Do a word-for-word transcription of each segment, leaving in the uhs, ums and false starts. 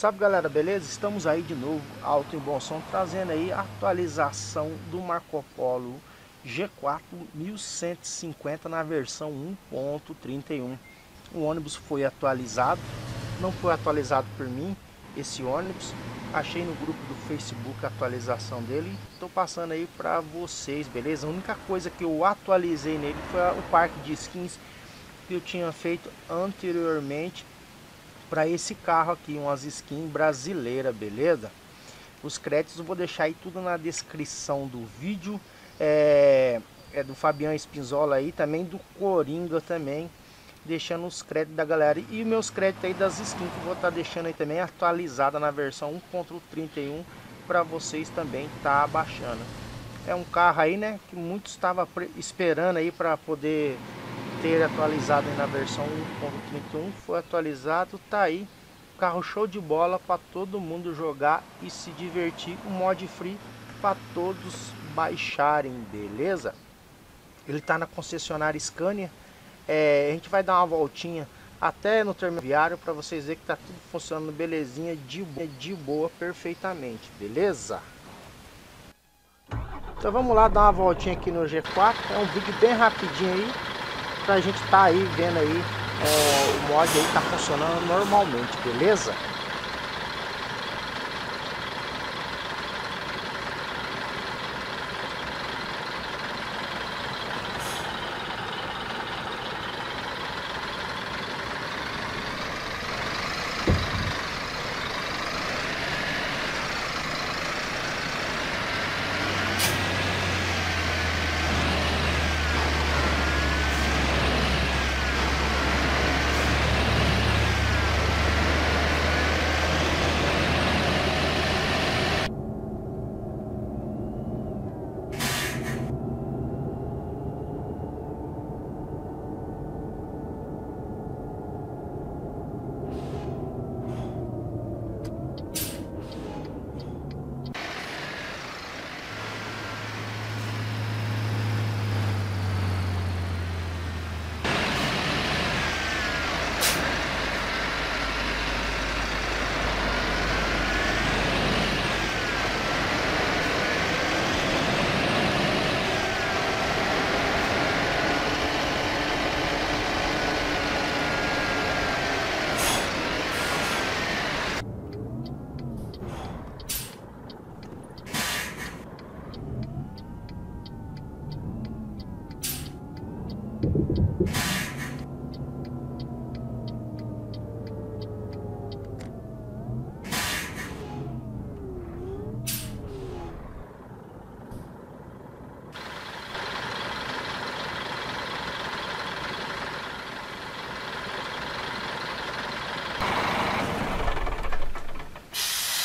Sabe, galera, beleza? Estamos aí de novo, Alto e Bom Som, trazendo aí a atualização do Marco Polo G quatro onze cinquenta na versão um ponto trinta e um. O ônibus foi atualizado, não foi atualizado por mim, esse ônibus. Achei no grupo do Facebook a atualização dele, estou passando aí para vocês, beleza? A única coisa que eu atualizei nele foi o parque de skins que eu tinha feito anteriormente para esse carro aqui, umas skins brasileiras, beleza? Os créditos eu vou deixar aí tudo na descrição do vídeo, é, é do Fabian Espinoza aí, também do Coringa também, deixando os créditos da galera e meus créditos aí das skins que eu vou estar tá deixando aí também atualizada na versão um ponto trinta e um para vocês também tá baixando. É um carro aí, né, que muitos estavam esperando aí para poder ter atualizado aí na versão um ponto trinta e um, foi atualizado, tá aí, carro show de bola para todo mundo jogar e se divertir, um mod free para todos baixarem, beleza? Ele tá na concessionária Scania. É, a gente vai dar uma voltinha até no terminal viário para vocês verem que tá tudo funcionando belezinha, de boa, de boa, perfeitamente, beleza? Então vamos lá dar uma voltinha aqui no G quatro, é um vídeo bem rapidinho aí, pra gente tá aí vendo aí, é, o mod aí tá funcionando normalmente, beleza?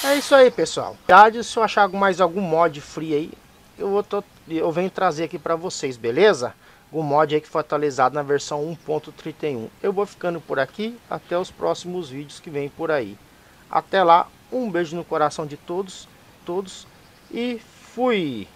É isso aí, pessoal. Se eu achar mais algum mod free aí, eu vou tô, eu venho trazer aqui para vocês, beleza? O mod aí que foi atualizado na versão um ponto trinta e um. Eu vou ficando por aqui, até os próximos vídeos que vem por aí. Até lá, um beijo no coração de todos, todos e fui!